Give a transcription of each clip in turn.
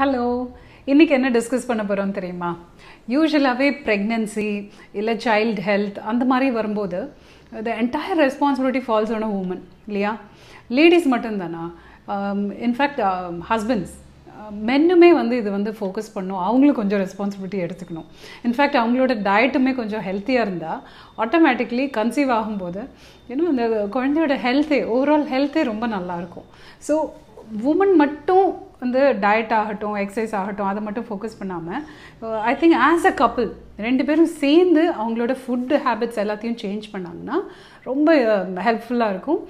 Hello. What are we discuss today? Usually, pregnancy or child health, the entire responsibility falls on a woman. Ladies, in fact, husbands. Men may focus on their responsibility. In fact, their diet is healthier. Automatically, conceive their health, overall health is very good. So, women diet exercise focus on I think as a couple, ரெண்டு பேரும் சேர்ந்து அவங்களோட food habits எல்லாத்தையும் change பண்ணாங்கன்னா ரொம்ப ஹெல்ப்ஃபுல்லா இருக்கும்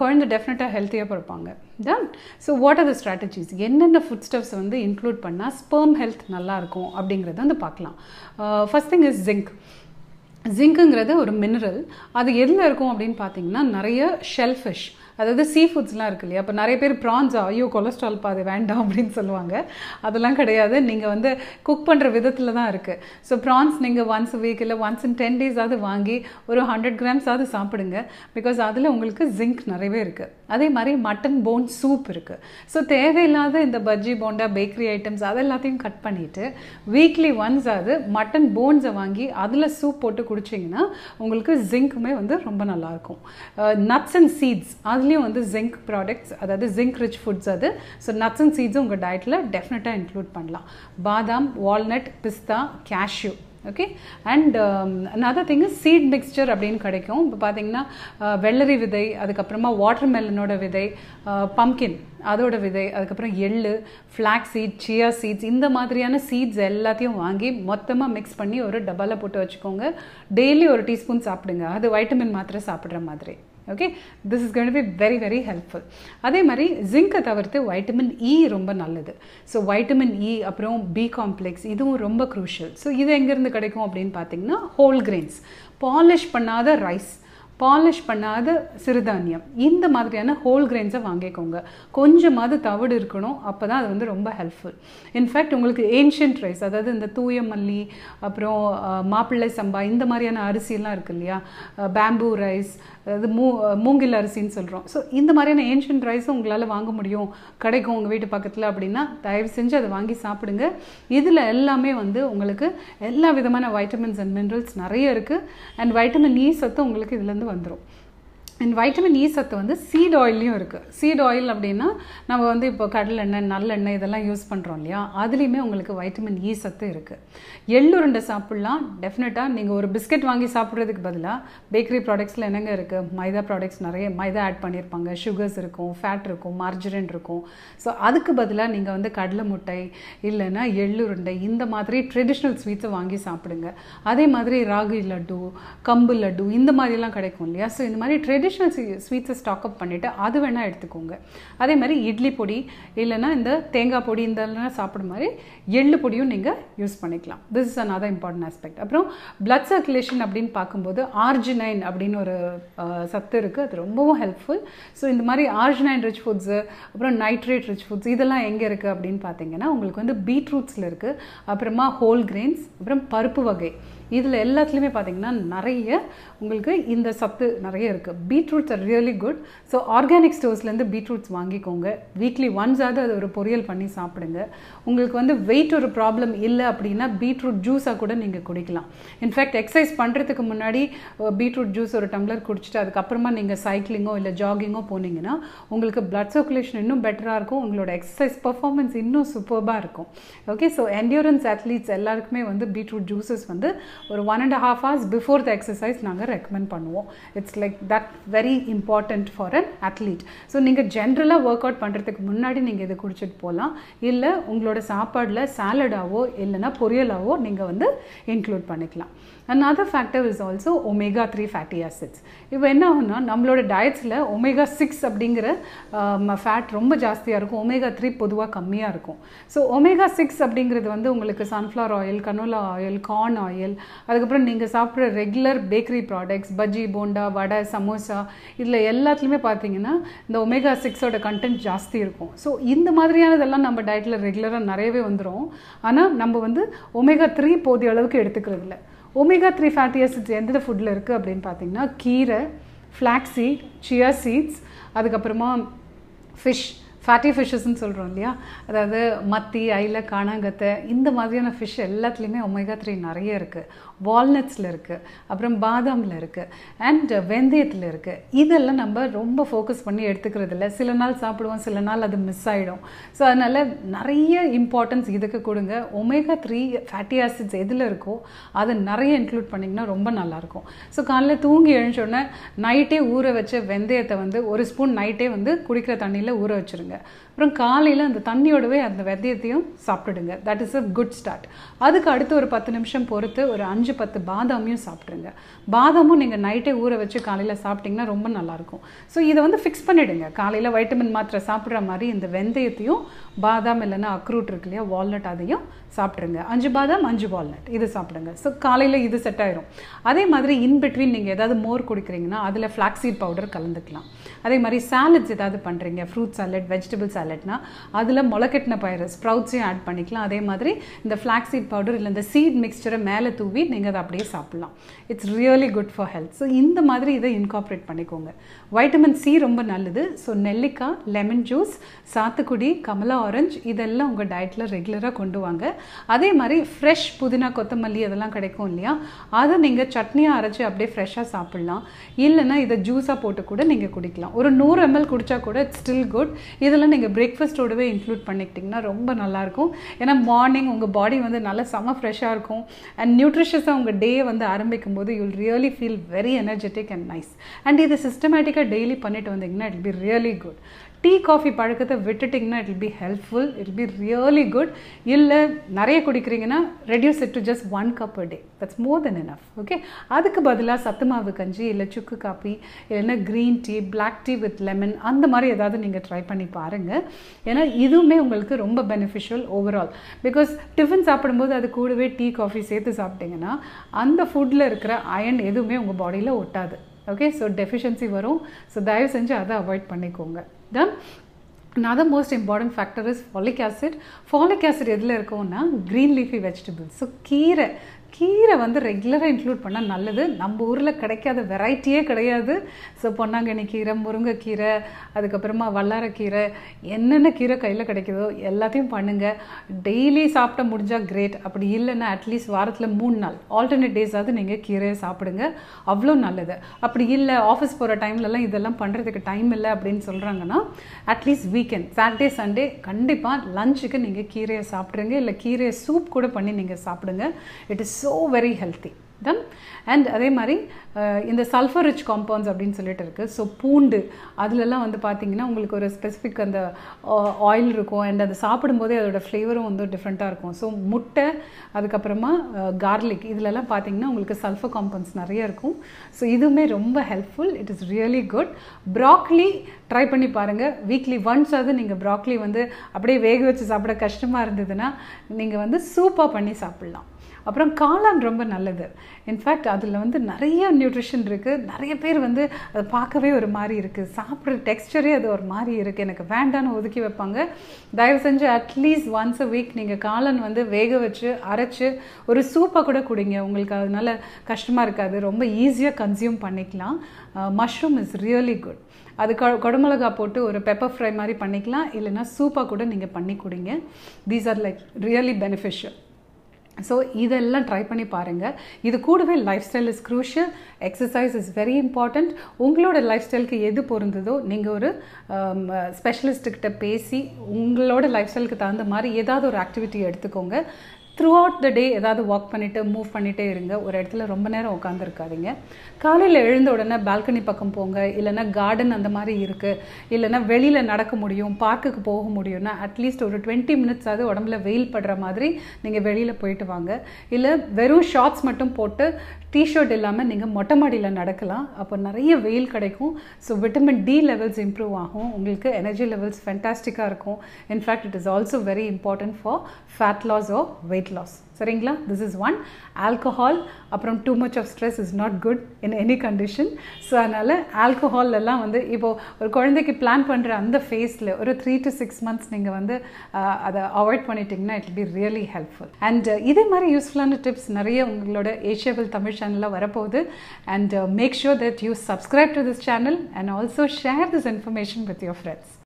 குழந்தை டெஃபினட்டா ஹெல்தியா பிறப்பாங்க done so what are the strategies என்னென்ன ஃபுட் ஸ்டெப்ஸ் இன்க்ளூட் பண்ணா ஸ்பெர்ம் ஹெல்த் நல்லா இருக்கும் அப்படிங்கறத பார்க்கலாம் first thing is zinc zinc-ங்கிறது ஒரு mineral அது எதில இருக்கும் அப்படினு பாத்தீங்கன்னா நிறைய shellfish அதாவது seafoods எல்லாம் இருக்கு இல்லையா அப்ப நிறைய பேர் prawns ஐயோ cholesterol பாதே வேண்டாம் அப்படினு சொல்லுவாங்க அதெல்லாம் கிடையாது நீங்க cook பண்ற விதத்துல தான் இருக்கு so prawns நீங்க once a week இல்ல once in 10 days ஆது வாங்கி ஒரு 100 grams ஆது சாப்பிடுங்க because அதுல உங்களுக்கு zinc நிறையவே இருக்கு அதே மாதிரி mutton bone soup இருக்கு so தேவையில்லாத இந்த பஜ்ஜி போண்டா bakery items அதெல்லாம் கட் பண்ணிட்டு weekly once ஆது mutton bones வாங்கி அதுல soup போட்டு குடிச்சீங்கன்னா உங்களுக்கு zinc-மே ரொம்ப நல்லா இருக்கும் nuts and seeds zinc products that is zinc rich foods so nuts and seeds unga diet la definitely include pannalam badam walnut pista cashew okay and another thing is seed mixture appdin kadaikum ipo pathina vellari vidai adukapra watermelon oda vidai pumpkin adoda vidai adukapra ellu flax seed chia seeds indha madriyana seeds ellathiyum vaangi mottama mix panni oru dabba la potu vechukonga daily oru teaspoon saapidunga adu vitamin mathra saapidra madri okay this is going to be very, very helpful adhe mari zinc thavarthu vitamin E romba nalladhu so vitamin E aprom B complex idhum romba crucial so idu enga irund kedaikum appdin pathina whole grains polish pannada rice polish pannada sirudhaniyam indha madriyana whole grains ah vaangikonga konjamaadu thavud irukano appo dhaan adu romba helpful in fact ungalku ancient rice adhaadu indha thooya malli appo maapillai samba indha madriyana arisi illa irukku bamboo rice adhu moongil arisi nu solrrom so indha madriyana ancient rice ungalaala vaanga mudiyum kadaikum unga veetu pakkathula appadina thayave senju adu vaangi saapidunga idhila ellame ungalku ella vidhamana vitamins and minerals nariya irukku and vitamin E sathu ungalku idhila and vitamin E சத்து seed oil இருக்கு seed oil அப்படினா நாம இப்போ கடலை எண்ணெய் நல்ல எண்ணெய் இதெல்லாம் யூஸ் பண்றோம் இல்லையா அதுலயுமே உங்களுக்கு வைட்டமின் E சத்து இருக்கு எள்ளு உருண்டை சாப்பிடலாம் டெஃபினட்டா நீங்க ஒரு பிஸ்கட் வாங்கி சாப்பிடுறதுக்கு பதிலா பேக்கரி ப்ராடக்ட்ஸ்ல என்னங்க இருக்கு மைதா ப்ராடக்ட்ஸ் நிறைய மைதா ஆட் பண்ணிருப்பாங்க சுகர்ஸ் இருக்கும் ஃபேட் இருக்கும் மார்ஜரின் இருக்கும் சோ அதுக்கு பதிலா நீங்க கடலை முட்டை இல்லனா எள்ளு உருண்டை இந்த மாதிரி ட்ரெடிஷனல் ஸ்வீட்ஸ் வாங்கி சாப்பிடுங்க அதே மாதிரி ராகி லட்டு கம்பு லட்டு இந்த மாதிரி எல்லாம் கிடைக்கும் இல்லையா சோ இந்த மாதிரி traditional sweets stock up பண்ணிட்டு அது வேணா எடுத்துக்கோங்க அதே மாதிரி இட்லி பொடி இல்லனா இந்த தேங்காய் பொடி இதெல்லாம் சாப்பிடுற மாதிரி எள்ளு பொடியும் நீங்க யூஸ் பண்ணிக்கலாம் this is another important aspect அப்புறம் blood circulation அப்படினு பாக்கும்போது arginine அப்படின ஒரு சத்து இருக்கு அது ரொம்பவும் helpful so இந்த மாதிரி arginine rich foods அப்புறம் nitrate rich foods இதெல்லாம் எங்க இருக்கு அப்படினு பாத்தீங்கன்னா உங்களுக்கு beetrootsல இருக்கு அப்புறமா whole grains அப்புறம் பருப்பு வகை இதுல எல்லாத்துலயுமே பாத்தீங்கன்னா நிறைய உங்களுக்கு இந்த சத்து நிறைய இருக்கு beetroots are really good so organic stores la beetroots வாங்கிக்கோங்க weekly once ஆது அது ஒரு பொரியல் பண்ணி சாப்பிடுங்க உங்களுக்கு weight ஒரு problem இல்ல அப்படினா beetroot juice கூட நீங்க குடிக்கலாம் in fact exercise பண்றதுக்கு முன்னாடி beetroot juice ஒரு டம்ளர் குடிச்சிட்டு அதுக்கு அப்புறமா நீங்க சைக்கிளிங்கோ இல்ல ஜாகிங்கோ போனீங்கனா உங்களுக்கு blood circulation இன்னும் பெட்டரா இருக்கும் உங்களோட exercise performance இன்னும் சூப்பர்பா இருக்கும் okay so endurance athletes எல்லாருக்குமே beetroot juices ஒரு 1.5 hours before the exercise நாங்க ரெக்கமெண்ட் பண்ணுவோம் it's like that very important for an athlete so நீங்க ஜெனரலா வொர்க் அவுட் பண்றதுக்கு முன்னாடி நீங்க இத குடிச்சிட்டு போலாம் இல்ல உங்களோட சாப்பாடுல சாலடாவோ இல்லனா பொரியலாவோ நீங்க இன்க்ளூட் பண்ணிக்கலாம் another factor is also omega 3 fatty acids இப்போ என்ன ஆகும்னா நம்மளோட டயட்ஸ்ல omega 6 அப்படிங்கற ஃபேட் ரொம்ப ஜாஸ்தியா இருக்கும் omega 3 பொதுவா கம்மியா இருக்கும் so omega 6 அப்படிங்கிறது உங்களுக்கு sunflower oil canola oil corn oil அதுக்கப்புறம் நீங்க சாப்பிடுற regular bakery products bajji bonda vada samosa இதெல்லாம் எல்லாத்துலயுமே பாத்தீங்கன்னா இந்த omega 6 ஓட கண்டென்ட் ஜாஸ்தி இருக்கும் சோ இந்த மாதிரியானதெல்லாம் நம்ம டயட்ல ரெகுலரா நிறையவே வந்துரும் ஆனா நம்ம omega 3 போதிய அளவுக்கு எடுத்துக்கிறது இல்ல omega 3 fatty acids எந்த ஃபுட்ல இருக்கு அப்படினு பாத்தீங்கன்னா கீரை flax seed chia seeds அதுக்கு அப்புறமா fish fatty fishes ன்னு சொல்றோம் இல்லையா அதாவது மத்தி ஐல காணாங்கத்தை இந்த மாதிரியான fish எல்லாத்துலயுமே omega 3 நிறைய இருக்கு walnutsல இருக்கு அப்புறம் பாதாம்ல இருக்கு and வெந்தயத்துல இருக்கு இதெல்லாம் நம்ம ரொம்ப ஃபோக்கஸ் பண்ணி எடுத்துக்கிறது இல்ல சில நாள் சாப்பிடுவோம் சில நாள் அது மிஸ் ஆயிடும் சோ அதனால நிறைய இம்பார்ட்டன்ஸ் இதுக்கு கொடுங்க omega 3 fatty acids எதில இருக்கோ அது நிறைய இன்க்ளூட் பண்ணீங்கன்னா ரொம்ப நல்லா இருக்கும் சோ காலையில தூங்கி எழுந்த உடனே நைட்டே ஊற வச்ச வெந்தயத்தை வந்து ஒரு ஸ்பூன் நைட்டே வந்து குடிக்கிற தண்ணியில ஊற வச்சிருங்க அப்புறம் காலையில அந்த தண்ணியோடவே அந்த வெந்தயத்தையும் சாப்பிடுங்க that is a good start அதுக்கு அடுத்து ஒரு 10 நிமிஷம் பொறுத்து ஒரு 5-10 பாதாமியும் சாப்பிடுங்க பாதாமும் நீங்க நைட்டே ஊற வச்சு காலையில சாப்பிட்டீங்கன்னா ரொம்ப நல்லா இருக்கும் சோ இத வந்து ஃபிக்ஸ் பண்ணிடுங்க காலையில வைட்டமின் மாத்திரை சாப்பிடுற மாதிரி இந்த வெந்தயத்தையும் பாதாம் இல்லனா அக்ரூட் இருக்குலையா வால்நட் அதையும் சாப்பிடுங்க 5 பாதாம் 5 வால்நட் இது சாப்பிடுங்க சோ காலையில இது செட் ஆயிடும் அதே மாதிரி இன் between நீங்க ஏதாவது மோர் குடிக்கிறீங்கன்னா அதுல flax seed பவுடர் கலந்துக்கலாம் அதே மாதிரி salads ஏதாவது பண்றீங்க fruit salad vegetable salad அதுல மொளக்கெட்ன பயிறு ஸ்ப்ரவுட்ஸ் ஆட் பண்ணிக்கலாம் அதே மாதிரி இந்த ஃபிளாக்ஸ் சீட் பவுடர் இல்ல இந்த சீட் மிக்ஸ்சரை மேலே தூவி நீங்க அத அப்படியே சாப்பிடலாம் it's really good for health so இந்த மாதிரி இத இன்கார்ப்பரேட் பண்ணிக்கோங்க வைட்டமின் சி ரொம்ப நல்லது சோ நெல்லிக்காய் லெமன் ஜூஸ் சாத்துக்குடி கமலா ஆரஞ்சு இதெல்லாம் உங்க டயட்ல ரெகுலரா கொண்டு வாங்க அதே மாதிரி ஃப்ரெஷ் புதினா கொத்தமல்லி அதெல்லாம் கிடைக்கும் இல்லையா அத நீங்க சட்னியா அரைச்சு அப்படியே ஃப்ரெஷா சாப்பிடலாம் இல்லனா இத ஜூஸா போட்டு கூட நீங்க குடிக்கலாம் ஒரு 100 ml குடிச்சா கூட இட்ஸ் ஸ்டில் குட் இதெல்லாம் நீங்க breakfast ஓடவே இன்க்ளூட் பண்ணிக்கிட்டீங்கன்னா ரொம்ப நல்லா இருக்கும் ஏனா மார்னிங் உங்க பாடி வந்து நல்ல சம ஃப்ரெஷா இருக்கும் and நியூட்ரிஷியஸா உங்க டே வந்து ஆரம்பிக்கும்போது you will really feel very energetic and nice and இது சிஸ்டமேட்டிக்கா டெய்லி பண்ணிட்டு வந்தீங்கன்னா it will be really good Tea coffee பழக்கத்தை விட்டுட்டீங்கன்னா it will be helpful it will be really good இல்ல நிறைய குடிக்கிறீங்கன்னா reduce it to just 1 cup a day that's more than enough okay அதுக்கு பதிலா சத்துமாவு கஞ்சி இல்ல சுக்கு காபி இல்லனா green tea black tea with lemon அந்த மாதிரி ஏதாவது நீங்க ட்ரை பண்ணி பாருங்க ஏனா இதுமே உங்களுக்கு ரொம்ப beneficial overall because டிஃபன் சாப்பிடும்போது அது கூடவே டீ காபி சேர்த்து சாப்பிட்டீங்கன்னா அந்த ஃபுட்ல இருக்கிற அயன் எதுமே உங்க பாடியில ஒட்டாது okay so deficiency varum so daivu senju adha avoid pannikonga then another most important factor is folic acid edhula irukona green leafy vegetables so கீரை வந்து ரெகுலரா இன்க்ளூட் பண்ணா நல்லது நம்ம ஊர்ல கிடைக்காத வெரைட்டியே கிடையாது சோ பொன்னாங்கண்ணி கீரை முருங்கை கீரை அதுக்கு அப்புறமா வல்லார கீரை என்னென்ன கீரை கையில கிடைக்குதோ எல்லாத்தையும் பண்ணுங்க டெய்லி சாப்பிட முடிஞ்சா கிரேட் அப்படி இல்லனா at least வாரத்துல 3 நாள் alternate days ஆது நீங்க கீரையை சாப்பிடுங்க அவ்ளோ நல்லது அப்படி இல்ல ஆபீஸ் போற டைம்ல எல்லாம் இதெல்லாம் பண்றதுக்கு டைம் இல்ல அப்படினு சொல்றாங்கன்னா at least weekend saturday sunday கண்டிப்பா லஞ்சுக்கு நீங்க கீரையை சாப்பிடுங்க இல்ல கீரை சூப் கூட பண்ணி நீங்க சாப்பிடுங்க it is so very healthy then and அதே மாதிரி இந்த சல்ஃபர் ரிச் காம்பவுண்ட்ஸ் அப்படினு சொல்லிட்டு இருக்கு சோ பூண்டு அதுல எல்லாம் வந்து பாத்தீங்கன்னா உங்களுக்கு ஒரு ஸ்பெசிபிக் அந்த ஆயில் இருக்கும் and அது சாப்பிடும்போது அதோட ஃப்ளேவரும் வந்து டிஃபரண்டா இருக்கும் சோ முட்டை அதுக்கு அப்புறமா garlic இதுல எல்லாம் பாத்தீங்கன்னா உங்களுக்கு சல்ஃபர் காம்பவுண்ட்ஸ் நிறைய இருக்கும் சோ இதுமே ரொம்ப helpful it is really good broccoli try பண்ணி பாருங்க வீக்லி ஒன்ஸ் அது நீங்க broccoli வந்து அப்படியே வேக வச்சு சாப்பிட கஷ்டமா இருந்ததுனா நீங்க வந்து சூப்பா பண்ணி சாப்பிடலாம் அப்புறம் காளான் ரொம்ப நல்லது இன்ஃபேக்ட் அதுல வந்து நிறைய நியூட்ரிஷன் இருக்கு நிறைய பேர் வந்து அது பார்க்கவே ஒரு மாதிரி இருக்கு சாப்பிடுற டெக்ஸ்சரே அது ஒரு மாதிரி இருக்கு எனக்கு வேண்டான்னு ஒதுக்கி வைப்பாங்க தயவு செஞ்சு at least once a week நீங்க காளான் வந்து வேக வச்சு அரைச்சு ஒரு சூப்பா கூட குடிங்க உங்களுக்கு அதனால கஷ்டமா இருக்காது ரொம்ப ஈஸியா கன்சியூம் பண்ணிக்கலாம் மஷ்ரூம் இஸ் ரியலி குட் அது கடுமளகா போட்டு ஒரு பெப்பர் ஃப்ரை மாதிரி பண்ணிக்கலாம் இல்லனா சூப்பா கூட நீங்க பண்ணி குடிங்க these are like really beneficial so இதெல்லாம் ட்ரை பண்ணி பாருங்க இது கூடவே lifestyle is crucial exercise is very important உங்களோட lifestyleக்கு எது பொருந்ததோ நீங்க ஒரு ஸ்பெஷலிஸ்ட் கிட்ட பேசி உங்களோட lifestyleக்கு தகுந்த மாதிரி ஏதாவது ஒரு activity எடுத்துக்கோங்க throughout the day ஏதாவது வாக் பண்ணிட்டு மூவ் பண்ணிட்டே இருங்க ஒரு இடத்துல ரொம்ப நேரம் உட்கார்ந்து இருக்காதீங்க காலையில எழுந்த உடனே பால்கனி பக்கம் போங்க இல்லனா garden அந்த மாதிரி இருக்கு இல்லனா வெளியில நடக்க முடியும் பார்க்குக்கு போக முடியும்னா at least ஒரு 20 minutes ஆது உடம்பல வெயில் படுற மாதிரி நீங்க வெளியில போயிட்டு வாங்க இல்ல வெறும் ஷார்ட்ஸ் மட்டும் போட்டு டி-ஷர்ட் இல்லாம நீங்க மொட்டை மாடியில நடக்கலாம் அப்ப நிறைய வெயில் கிடைக்கும் so vitamin D levels improve ஆகும் உங்களுக்கு எனர்ஜி லெவல்ஸ் ஃபேன்டாஸ்டிக்கா இருக்கும் in fact it is also very important for fat loss or weight loss சரிங்களா this is one alcohol அப்புறம் too much of stress is not good in any condition so அதனால alcohol எல்லாம் வந்து இப்போ ஒரு குழந்தைக்கு plan பண்ற அந்த ஃபேஸ்ல ஒரு 3-6 months நீங்க வந்து அத அவாய்ட் பண்ணிட்டீங்கன்னா it will be really helpful and இதே மாதிரி யூஸ்ஃபுல்லான டிப்ஸ் நிறைய உங்களோட ஏஷியாவில் தமிழ் சேனல்ல வரப்போகுது and make sure that you subscribe to this channel and also share this information with your friends